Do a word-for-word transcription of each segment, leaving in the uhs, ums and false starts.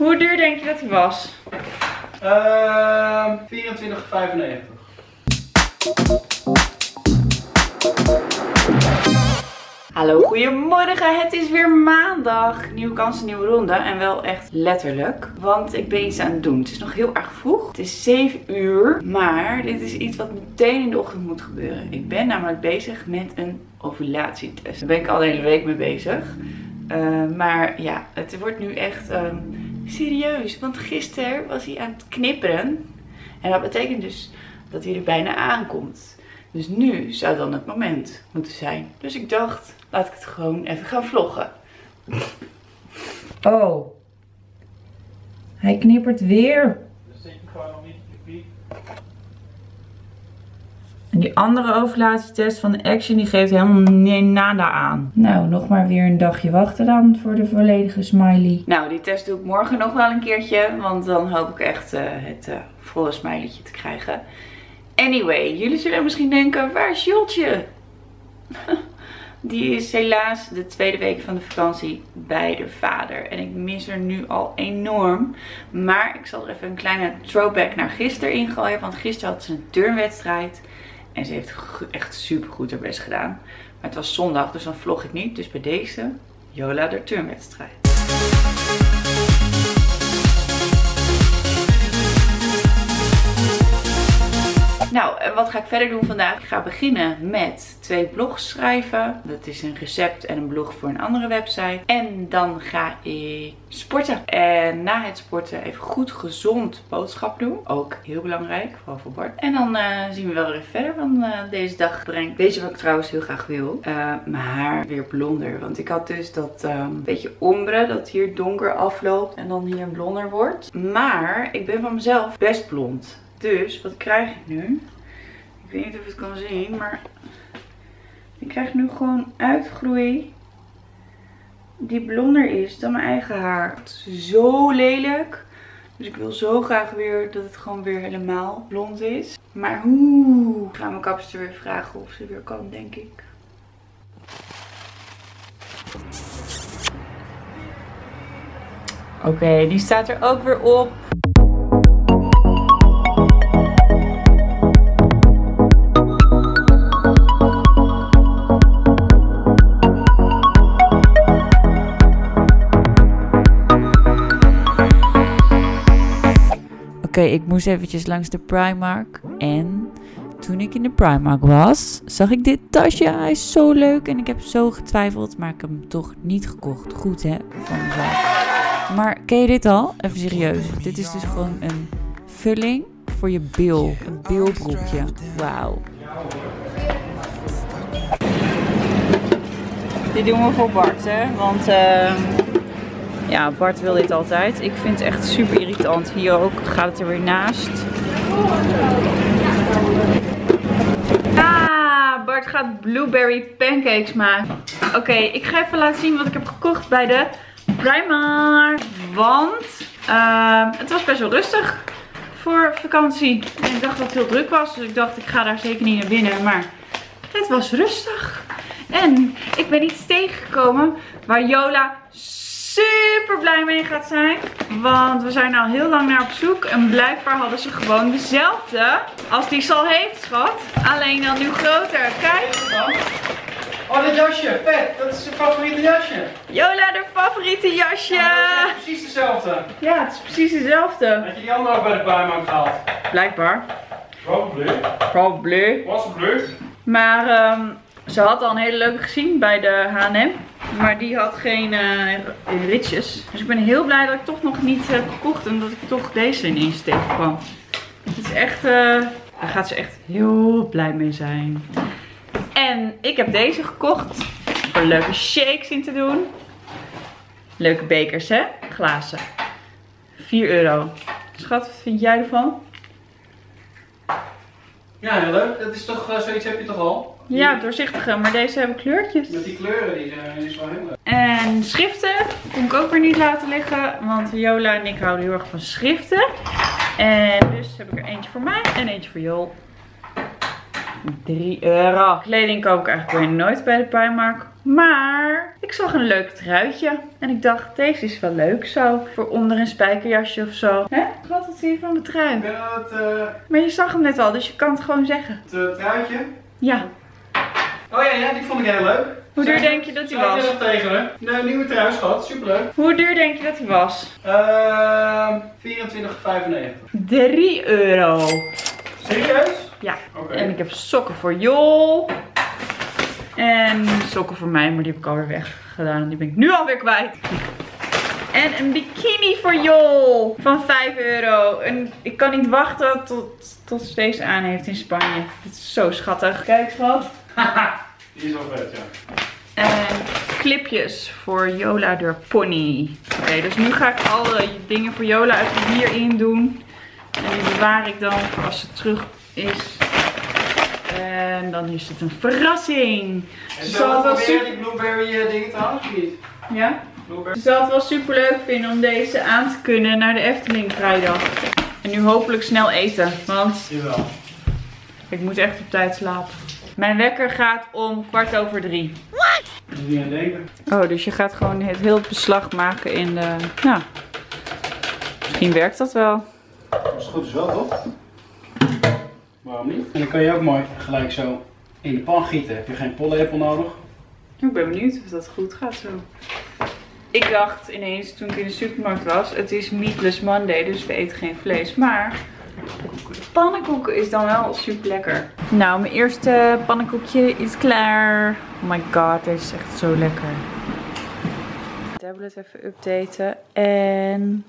Hoe duur denk je dat hij was? Uh, vierentwintig vijfennegentig. Hallo, goedemorgen. Het is weer maandag. Nieuwe kansen, nieuwe ronde. En wel echt letterlijk. Want ik ben iets aan het doen. Het is nog heel erg vroeg. Het is zeven uur. Maar dit is iets wat meteen in de ochtend moet gebeuren. Ik ben namelijk bezig met een ovulatietest. Daar ben ik al de hele week mee bezig. Uh, maar ja, het wordt nu echt um, serieus. Want gisteren was hij aan het knipperen. En dat betekent dus dat hij er bijna aankomt. Dus nu zou dan het moment moeten zijn. Dus ik dacht, laat ik het gewoon even gaan vloggen. Oh. Hij knippert weer. En die andere ovulatietest van de Action, die geeft helemaal nada aan. Nou, nog maar weer een dagje wachten dan voor de volledige smiley. Nou, die test doe ik morgen nog wel een keertje. Want dan hoop ik echt uh, het uh, volle smileytje te krijgen. Anyway, jullie zullen misschien denken, waar is Yoltje? Die is helaas de tweede week van de vakantie bij de vader. En ik mis haar nu al enorm. Maar ik zal er even een kleine throwback naar gisteren ingooien. Want gisteren had ze een turnwedstrijd. En ze heeft echt super goed haar best gedaan. Maar het was zondag, dus dan vlog ik niet. Dus bij deze, Yola de turnwedstrijd. Nou, wat ga ik verder doen vandaag? Ik ga beginnen met twee blogs schrijven. Dat is een recept en een blog voor een andere website. En dan ga ik sporten. En na het sporten even goed gezond boodschap doen. Ook heel belangrijk, vooral voor Bart. En dan uh, zien we wel weer verder, want uh, deze dag brengt deze wat ik trouwens heel graag wil. Uh, mijn haar weer blonder. Want ik had dus dat um, beetje ombre dat hier donker afloopt en dan hier blonder wordt. Maar ik ben van mezelf best blond. Dus, wat krijg ik nu? Ik weet niet of je het kan zien, maar ik krijg nu gewoon uitgroei die blonder is dan mijn eigen haar. Het is zo lelijk. Dus ik wil zo graag weer dat het gewoon weer helemaal blond is. Maar hoe? Ik ga mijn kapster weer vragen of ze weer kan, denk ik. Oké, okay, die staat er ook weer op. Oké, okay, ik moest eventjes langs de Primark en toen ik in de Primark was, zag ik dit tasje. Hij is zo leuk en ik heb zo getwijfeld, maar ik heb hem toch niet gekocht. Goed hè, van mezelf. Maar ken je dit al? Even serieus, dit is dus gewoon een vulling voor je bil, een bilbroekje. Wauw. Dit doen we voor Bart hè, want... Uh... ja, Bart wil dit altijd. Ik vind het echt super irritant. Hier ook gaat het er weer naast. Ah, Bart gaat blueberry pancakes maken. Oké, okay, ik ga even laten zien wat ik heb gekocht bij de Primark. Want uh, het was best wel rustig voor vakantie. En ik dacht dat het heel druk was. Dus ik dacht, ik ga daar zeker niet naar binnen. Maar het was rustig. En ik ben iets tegengekomen waar Yola super blij mee gaat zijn. Want we zijn al heel lang naar op zoek. En blijkbaar hadden ze gewoon dezelfde als die ze al heeft, schat. Alleen dan nu groter. Kijk. Oh, dit jasje. Vet. Dat is zijn favoriete jasje. Yola, haar favoriete jasje. Ja, dat is precies dezelfde. Ja, het is precies dezelfde. Had je die andere ook bij de Primark gehaald? Blijkbaar. Probably. Probably. Possibly. Maar um, ze had al een hele leuke gezien bij de H M. Maar die had geen uh, ritjes. Dus ik ben heel blij dat ik toch nog niet heb gekocht. En dat ik toch deze ineens tegenkwam. Het is echt... Uh, daar gaat ze echt heel blij mee zijn. En ik heb deze gekocht. Voor leuke shakes in te doen. Leuke bekers hè. Glazen. vier euro. Schat, wat vind jij ervan? Ja, heel leuk. Dat is toch, uh, zoiets heb je toch al? Ja, doorzichtige, maar deze hebben kleurtjes. Met die kleuren, die zijn niet zo heel leuk. En schriften kon ik ook weer niet laten liggen, want Yola en ik houden heel erg van schriften. En dus heb ik er eentje voor mij en eentje voor Jol. drie euro. Kleding koop ik eigenlijk bijna nooit bij de Primark, Maar ik zag een leuk truitje. En ik dacht, deze is wel leuk zo. Voor onder een spijkerjasje of zo. Hè? Wat is hier van mijn trui? Ik ben aan het, uh... Maar je zag hem net al, dus je kan het gewoon zeggen. Het uh, truitje? Ja. Oh ja, ja, die vond ik heel leuk. Hoe duur denk je dat die was? Ik heb dat tegen hè? Nee, nieuwe trui schat, superleuk. Hoe duur denk je dat die was? Uh, vierentwintig vijfennegentig. drie euro. Serieus? Ja. Okay. En ik heb sokken voor Jol. En sokken voor mij, maar die heb ik alweer weggedaan. Die ben ik nu alweer kwijt. En een bikini voor Jol van vijf euro. En ik kan niet wachten tot, tot ze deze aan heeft in Spanje. Dit is zo schattig. Kijk schat. Die is wel vet, ja. En clipjes voor Yola door Pony. Oké, okay, dus nu ga ik alle dingen voor Yola uit hierin doen. En die bewaar ik dan voor als ze terug is. En dan is het een verrassing. En ze zal het wel super... die blueberry dingen te halen, of niet? Ja? Blueberry. Ze zal het wel super leuk vinden om deze aan te kunnen naar de Efteling vrijdag. En nu hopelijk snel eten, want... Jawel. Ik moet echt op tijd slapen. Mijn wekker gaat om kwart over drie. Wat? Dat is niet aan denken. Oh, dus je gaat gewoon het heel beslag maken in de... Ja. Misschien werkt dat wel. Als het goed is wel, toch? Waarom niet? En dan kan je ook mooi gelijk zo in de pan gieten. Heb je geen pollenappel nodig? Ik ben benieuwd of dat goed gaat zo. Ik dacht ineens toen ik in de supermarkt was, het is Meatless Monday, dus we eten geen vlees. Maar... pannenkoeken is dan wel super lekker. Nou, mijn eerste pannenkoekje is klaar. Oh my god, deze is echt zo lekker. Tablet even updaten en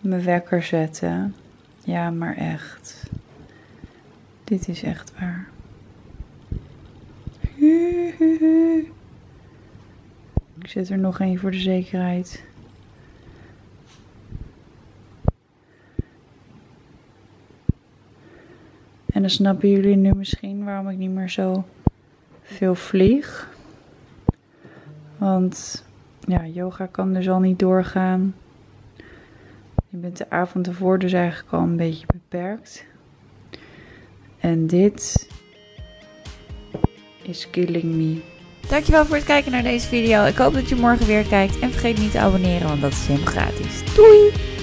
mijn wekker zetten. Ja, maar echt. Dit is echt waar. Ik zet er nog één voor de zekerheid. En dan snappen jullie nu misschien waarom ik niet meer zo veel vlieg. Want ja, yoga kan dus al niet doorgaan. Je bent de avond ervoor dus eigenlijk al een beetje beperkt. En dit is killing me. Dankjewel voor het kijken naar deze video. Ik hoop dat je morgen weer kijkt. En vergeet niet te abonneren, want dat is helemaal gratis. Doei!